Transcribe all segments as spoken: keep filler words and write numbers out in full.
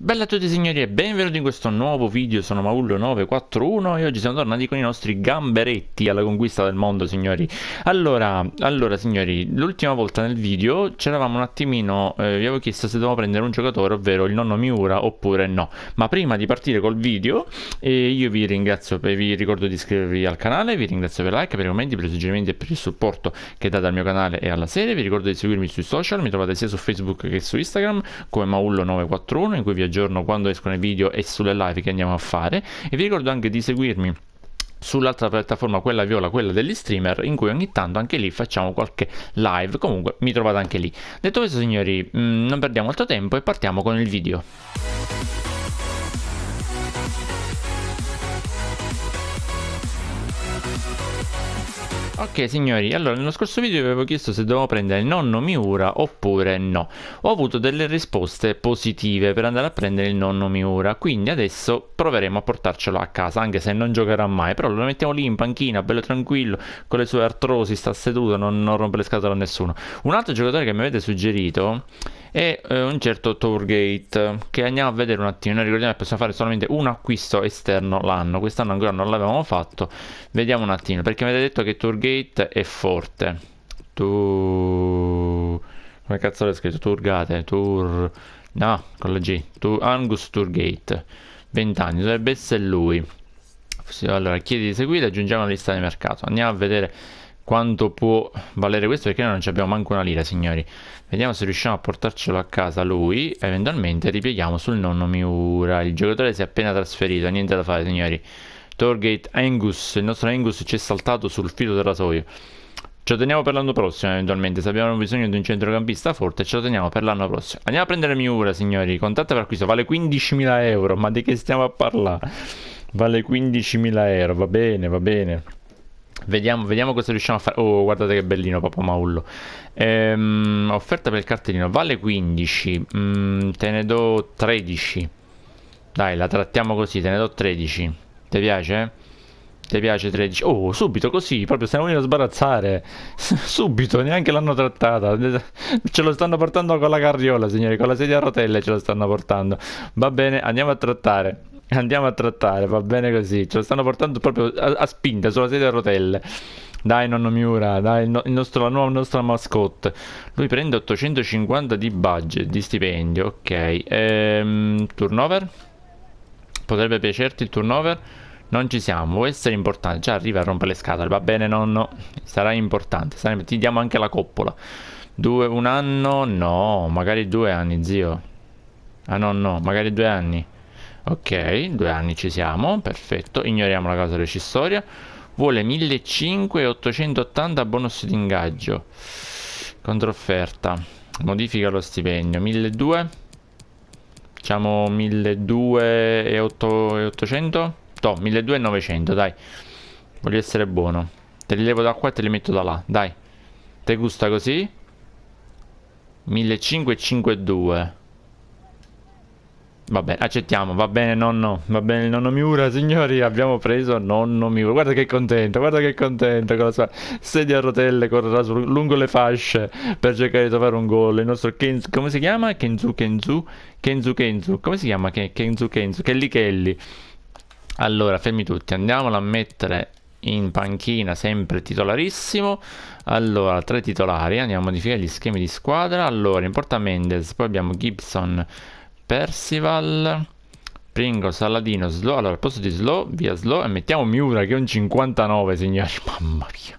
Bella a tutti signori e benvenuti in questo nuovo video, sono Maullo nove quattro uno e oggi siamo tornati con i nostri gamberetti alla conquista del mondo signori. Allora, allora signori, l'ultima volta nel video c'eravamo un attimino, eh, vi avevo chiesto se dovevo prendere un giocatore, ovvero il nonno Miura oppure no. Ma prima di partire col video, eh, io vi ringrazio, per, vi ricordo di iscrivervi al canale, vi ringrazio per i like, per i commenti, per i suggerimenti e per il supporto che date al mio canale e alla serie. Vi ricordo di seguirmi sui social, mi trovate sia su Facebook che su Instagram come Maullo nove quattro uno, in cui vi aggiorno quando escono i video e sulle live che andiamo a fare, e vi ricordo anche di seguirmi sull'altra piattaforma, quella viola, quella degli streamer, in cui ogni tanto anche lì facciamo qualche live, comunque mi trovate anche lì. Detto questo signori, mh, non perdiamo altro tempo e partiamo con il video. Ok signori, allora nello scorso video vi avevo chiesto se dovevo prendere il nonno Miura oppure no. Ho avuto delle risposte positive per andare a prendere il nonno Miura, quindi adesso proveremo a portarcelo a casa, anche se non giocherà mai, però lo mettiamo lì in panchina, bello tranquillo, con le sue artrosi, sta seduto, non, non rompe le scatole a nessuno. Un altro giocatore che mi avete suggerito è eh, un certo Torgate, che andiamo a vedere un attimo. Noi ricordiamo che possiamo fare solamente un acquisto esterno l'anno, quest'anno ancora non l'avevamo fatto, vediamo un attimo, perché mi avete detto che Torgate è forte. Tu come cazzo l'hai scritto? Torgate, Tur, no, con la G. Tu Angus Torgate, venti anni, dovrebbe essere lui. Allora chiedi di seguire, aggiungiamo la lista di mercato, andiamo a vedere quanto può valere questo, perché noi non abbiamo manco una lira signori. Vediamo se riusciamo a portarcelo a casa lui, eventualmente ripieghiamo sul nonno Miura. Il giocatore si è appena trasferito, niente da fare signori. Torgate Angus, il nostro Angus ci è saltato sul filo del rasoio. Ce lo teniamo per l'anno prossimo eventualmente, se abbiamo bisogno di un centrocampista forte ce lo teniamo per l'anno prossimo. Andiamo a prendere Miura signori, contratto per acquisto, vale quindicimila euro, ma di che stiamo a parlare? Vale quindicimila euro, va bene, va bene. Vediamo, vediamo cosa riusciamo a fare. Oh, guardate che bellino Papà Maullo. Ehm, offerta per il cartellino, vale quindici, mm, te ne do tredici. Dai, la trattiamo così, te ne do tredici. Ti piace? Ti piace tredici? Oh, subito così, proprio stiamo venendo a sbarazzare. Subito, neanche l'hanno trattata. Ce lo stanno portando con la carriola, signori, con la sedia a rotelle ce lo stanno portando. Va bene, andiamo a trattare. Andiamo a trattare, va bene così. Ce lo stanno portando proprio a, a spinta, sulla sedia a rotelle. Dai nonno Miura, dai il, no, il nostro, la nuova nostra mascotte. Lui prende ottocentocinquanta di budget, di stipendio, ok. Ehm, turnover? Potrebbe piacerti il turnover? Non ci siamo, può essere importante. Già arriva a rompere le scatole, va bene nonno. Sarà importante, sarà... ti diamo anche la coppola. Due, un anno? No, magari due anni zio. Ah no no, magari due anni. Ok, due anni ci siamo, perfetto. Ignoriamo la causa rescissoria. Vuole millecinquecento e ottocentottanta bonus di ingaggio. Controfferta. Modifica lo stipendio, milleduecento. Diciamo milleduecento e ottocento? No, milleduecento e novecento, dai. Voglio essere buono. Te li levo da qua e te li metto da là, dai. Te gusta così? millecinquecento e cinquantadue. Vabbè, accettiamo, va bene nonno, va bene nonno Miura signori, abbiamo preso nonno Miura, guarda che contento, guarda che contento con la sua sedia a rotelle, correrà lungo le fasce per cercare di trovare un gol, il nostro Kenzu, come si chiama? Kenzu Kenzu, Kenzu Kenzu, come si chiama? Kenzu Kenzu, Kelly Kelly. Allora, fermi tutti, andiamolo a mettere in panchina sempre titolarissimo. Allora, tre titolari, andiamo a modificare gli schemi di squadra, allora, importa Mendes, poi abbiamo Gibson, Percival, Pringo, Saladino, Slow. Allora al posto di Slow, via Slow, e mettiamo Miura che è un cinquantanove signori. Mamma mia,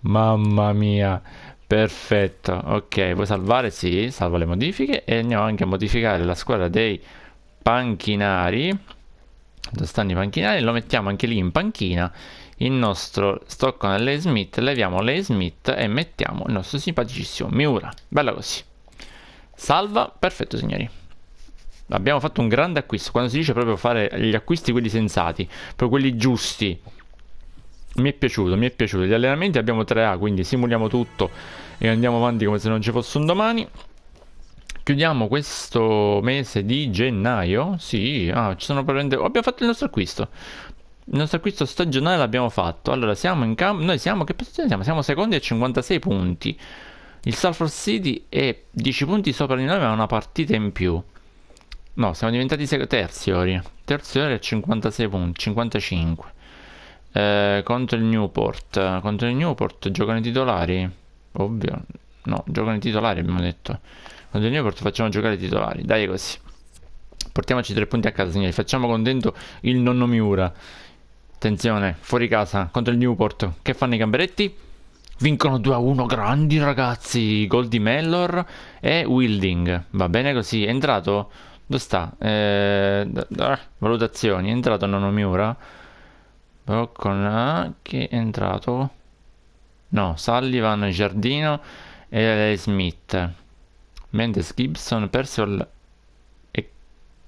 mamma mia, perfetto. Ok, vuoi salvare? Sì, salva le modifiche. E andiamo anche a modificare la squadra dei panchinari. Dove stanno i panchinari? Lo mettiamo anche lì in panchina. Il nostro Stockton e Lei Smith. Leviamo Lei Smith e mettiamo il nostro simpaticissimo Miura. Bella così. Salva, perfetto signori. Abbiamo fatto un grande acquisto. Quando si dice proprio fare gli acquisti quelli sensati, proprio quelli giusti, mi è piaciuto, mi è piaciuto. Gli allenamenti abbiamo tre A, quindi simuliamo tutto e andiamo avanti come se non ci fosse un domani. Chiudiamo questo mese di gennaio. Sì, ah, ci sono praticamente... abbiamo fatto il nostro acquisto. Il nostro acquisto stagionale l'abbiamo fatto. Allora siamo in campo. Noi siamo... che posizione siamo? Siamo secondi a cinquantasei punti. Il Salford City è dieci punti sopra di noi, ma ha una partita in più. No, siamo diventati terziori. Terziori a cinquantasei punti, cinquantacinque. Eh, contro il Newport. Contro il Newport giocano i titolari? Ovvio. No, giocano i titolari, abbiamo detto. Contro il Newport facciamo giocare i titolari. Dai, così. Portiamoci tre punti a casa, signori. Facciamo contento il nonno Miura. Attenzione, fuori casa, contro il Newport. Che fanno i gamberetti? Vincono due a uno, grandi ragazzi. Gol di Mellor e Wilding. Va bene così, è entrato... Dove sta? Eh, valutazioni, è entrato nonno Miura? Con A, che è entrato? No, Sullivan, Giardino e Smith. Mendes, Gibson, Percival...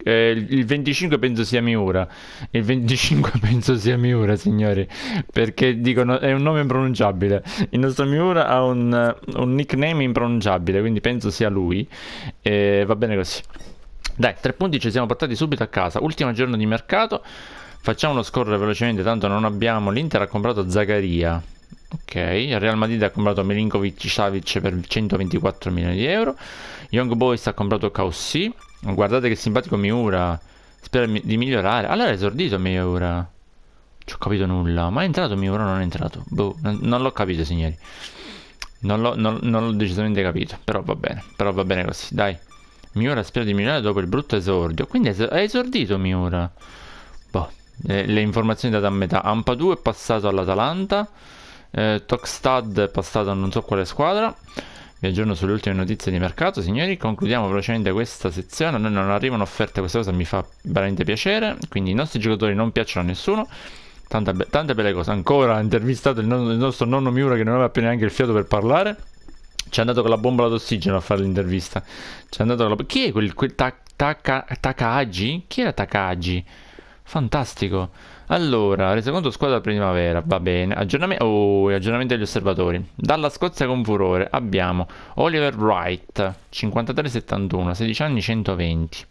Eh, il venticinque penso sia Miura. Il venticinque penso sia Miura, signori. Perché dicono è un nome impronunciabile. Il nostro Miura ha un, un nickname impronunciabile, quindi penso sia lui. Eh, va bene così. Dai, tre punti ci siamo portati subito a casa. Ultimo giorno di mercato. Facciamo uno scorrere velocemente, tanto non abbiamo. L'Inter ha comprato Zagaria. Ok, il Real Madrid ha comprato Milinkovic-Savic per centoventiquattro milioni di euro. Young Boys ha comprato Kaosì. Guardate che simpatico Miura. Spera di migliorare. Allora è esordito Miura. Non ci ho capito nulla. Ma è entrato Miura o non è entrato? Boh, non, non l'ho capito, signori. Non l'ho decisamente capito. Però va bene. Però va bene così. Dai. Miura spera di migliorare dopo il brutto esordio. Quindi è esordito Miura. Boh. Eh, le informazioni date a metà. Ampadu è passato all'Atalanta. Eh, Tokstad è passato a non so quale squadra. Vi aggiorno sulle ultime notizie di mercato, signori. Concludiamo velocemente questa sezione. A noi non arrivano offerte, questa cosa mi fa veramente piacere. Quindi i nostri giocatori non piacciono a nessuno. Tante, be tante belle cose. Ancora ha intervistato il, non il nostro nonno Miura, che non aveva più neanche il fiato per parlare. Ci è andato con la bombola d'ossigeno a fare l'intervista. Ci è andato con la... Chi è quel, quel ta ta ta Takagi? Chi era Takagi? Fantastico. Allora, resoconto squadra primavera, va bene. Aggiornamento, oh, aggiornamento degli osservatori. Dalla Scozia con furore abbiamo Oliver Wright, cinquantatré settantuno, sedici anni, centoventi.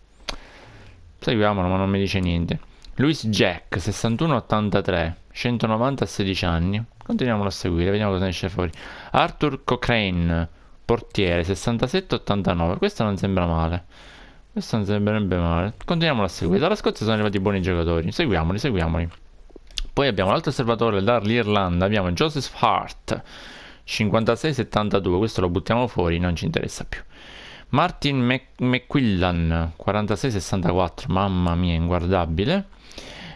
Seguiamolo, ma non mi dice niente. Louis Jack, sessantuno ottantatré, centonovanta, sedici anni. Continuiamolo a seguire, vediamo cosa esce fuori. Arthur Cochrane, portiere, sessantasette ottantanove. Questo non sembra male. Questo non sembrerebbe male. Continuiamolo a seguire. Dalla Scozia sono arrivati buoni giocatori. Seguiamoli, seguiamoli. Poi abbiamo l'altro osservatore dall'Irlanda. Abbiamo Joseph Hart, cinquantasei settantadue. Questo lo buttiamo fuori, non ci interessa più. Martin McQuillan, quarantasei sessantaquattro. Mamma mia, inguardabile.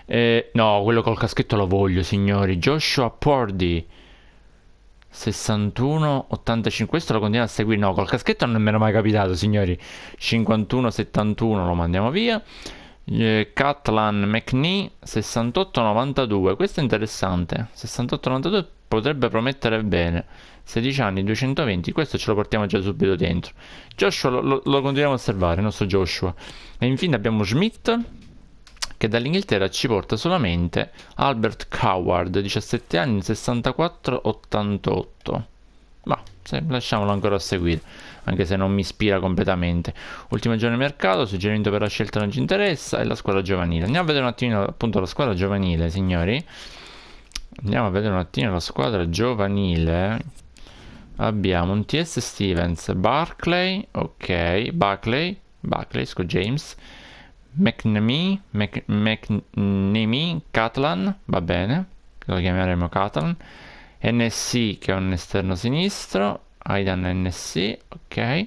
Eh, no, quello col caschetto lo voglio, signori. Joshua Pordy, sessantuno ottantacinque, questo lo continuiamo a seguire. No, col caschetto non mi era mai capitato, signori. cinquantuno settantuno lo mandiamo via. eh, Catalan McGeehan, sessantotto novantadue, questo è interessante. sessantotto novantadue potrebbe promettere bene. sedici anni, duecentoventi, questo ce lo portiamo già subito dentro. Joshua lo, lo, lo continuiamo a osservare, il nostro Joshua. E infine abbiamo Smith, che dall'Inghilterra ci porta solamente Albert Coward, diciassette anni, sessantaquattro ottantotto. Ma se, lasciamolo ancora a seguire, anche se non mi ispira completamente. Ultimo giorno di mercato, suggerimento per la scelta non ci interessa, e la squadra giovanile. Andiamo a vedere un attimino appunto la squadra giovanile, signori. Andiamo a vedere un attimino la squadra giovanile. Abbiamo un T S Stevens, Barclay, ok, Barclay, Barclay, scusa, James... McNamee, Mc, McNamee, Catalan, va bene, lo chiameremo Catalan. N S, che è un esterno sinistro, Aidan N S, ok.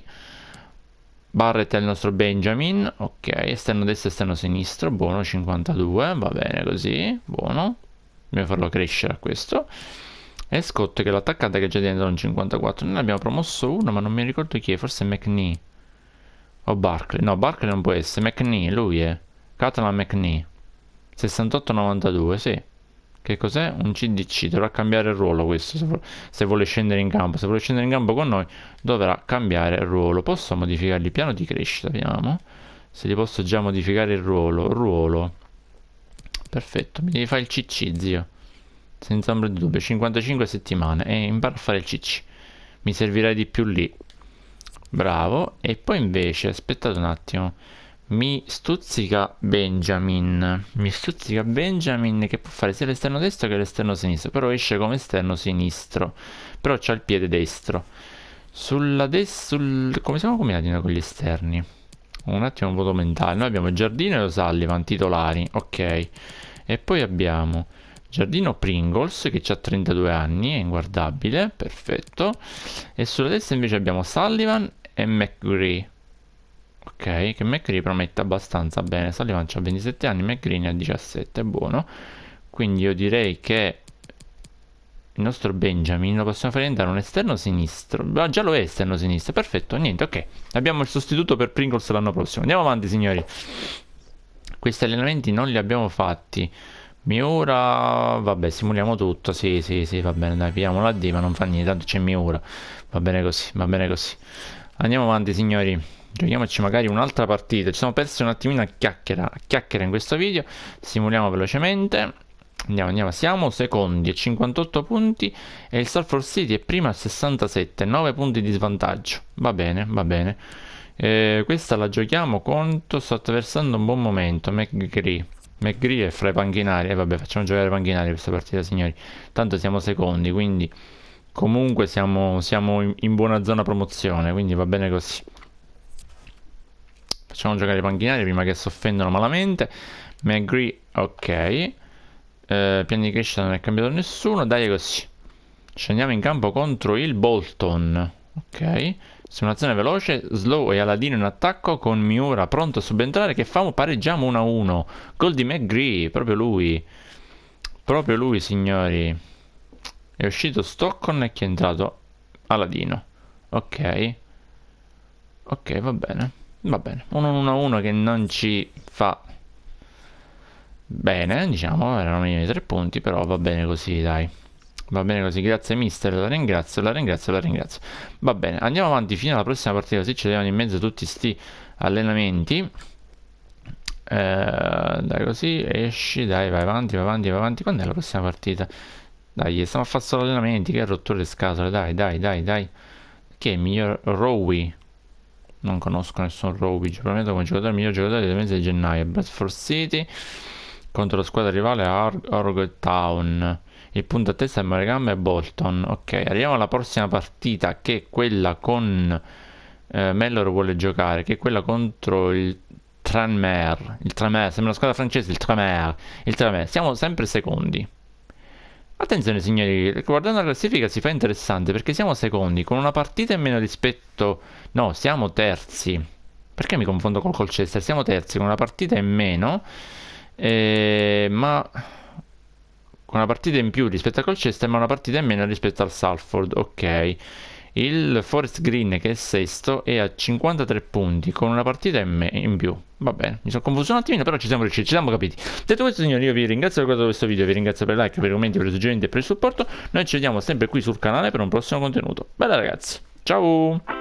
Barrett è il nostro Benjamin, ok, esterno destro, esterno sinistro, buono, cinquantadue, va bene così, buono. Dobbiamo farlo crescere a questo. E Scott, che è l'attaccante, che è già dentro un cinquantaquattro, noi ne abbiamo promosso uno, ma non mi ricordo chi è, forse è McNee. O Barclay, no, Barclay non può essere. McNee, lui è Catalan McNee, sessantotto novantadue, sì. Che cos'è? Un C D C, dovrà cambiare il ruolo questo, se, vo se vuole scendere in campo. Se vuole scendere in campo con noi dovrà cambiare il ruolo. Posso modificargli il piano di crescita, vediamo se li posso già modificare il ruolo. Ruolo, perfetto, mi devi fare il C C, zio, senza ombra di dubbio. Cinquantacinque settimane e impara a fare il C C, mi servirà di più lì. Bravo. E poi invece, aspettate un attimo, mi stuzzica Benjamin, mi stuzzica Benjamin che può fare sia l'esterno destro che l'esterno sinistro, però esce come esterno sinistro, però c'ha il piede destro. Sulla destra, sul... come siamo combinati noi con gli esterni? un attimo un voto mentale. Noi abbiamo Giardino e Sullivan titolari, ok, e poi abbiamo Giardino Pringles che ha trentadue anni, è inguardabile, perfetto, e sulla destra invece abbiamo Sullivan e McCree, ok, che McCree promette abbastanza bene. Sullivan ha ventisette anni, McCree ne ha diciassette, è buono, quindi io direi che il nostro Benjamin lo possiamo fare diventare un esterno sinistro. Ah, già lo è esterno sinistro, perfetto, niente, ok, abbiamo il sostituto per Pringles l'anno prossimo. Andiamo avanti signori, questi allenamenti non li abbiamo fatti. Miura, vabbè, simuliamo tutto, sì sì sì, va bene, dai, pigliamo la D, ma non fa niente, tanto c'è Miura, va bene così, va bene così. Andiamo avanti signori, giochiamoci magari un'altra partita, ci siamo persi un attimino a chiacchiera, a chiacchiera in questo video, simuliamo velocemente, andiamo, andiamo, siamo secondi a cinquantotto punti e il Salford City è prima a sessantasette, nove punti di svantaggio, va bene, va bene. Eh, questa la giochiamo contro, sto attraversando un buon momento, McGree. McGree è fra i panchinari, e eh, vabbè, facciamo giocare i panchinari questa partita signori, tanto siamo secondi, quindi comunque siamo, siamo in, in buona zona promozione, quindi va bene così. Facciamo giocare i panchinari prima che si offendano malamente. McGree, ok, eh, piano di crescita non è cambiato nessuno, dai così. Scendiamo in campo contro il Bolton, ok, simulazione veloce, Slow e Aladino in attacco con Miura pronto a subentrare, che famo, pareggiamo uno a uno, gol di McGree, proprio lui, proprio lui signori, è uscito Stockton e chi è entrato? Aladino, ok, ok, va bene, va bene, uno a uno che non ci fa bene, diciamo, erano minimi tre punti, però va bene così dai. Va bene così, grazie mister, la ringrazio, la ringrazio, la ringrazio. Va bene, andiamo avanti fino alla prossima partita, così ci devono in mezzo tutti sti allenamenti. Eh, dai così, esci, dai, vai avanti, vai avanti, vai avanti. Quando è la prossima partita? Dai, stiamo a fare solo allenamenti, che rottura le scatole, dai, dai, dai, dai. Che è il miglior Rowie? Non conosco nessun Rowie, ci prometto come giocatore, il miglior giocatore del mese di gennaio. Bradford City contro la squadra rivale Torgate Town. Il punto a testa è Maregamba e Bolton. Ok, arriviamo alla prossima partita, che è quella con eh, Mellor vuole giocare, che è quella contro il Tranmere. Il Tranmere, sembra una squadra francese, il Tranmere. Il Tranmere, siamo sempre secondi. Attenzione signori, guardando la classifica si fa interessante, perché siamo secondi con una partita in meno rispetto... No, siamo terzi. Perché mi confondo col Colchester? Siamo terzi con una partita in meno, eh, ma... con una partita in più rispetto al Colchester, ma una partita in meno rispetto al Salford, ok. Il Forest Green, che è sesto, è a cinquantatré punti, con una partita in, in più. Va bene, mi sono confuso un attimino, però ci siamo riusciti, ci siamo capiti. Detto questo signori, io vi ringrazio per aver guardato questo video, vi ringrazio per i like, per i commenti, per i suggerimenti e per il supporto. Noi ci vediamo sempre qui sul canale per un prossimo contenuto. Bella ragazzi, ciao!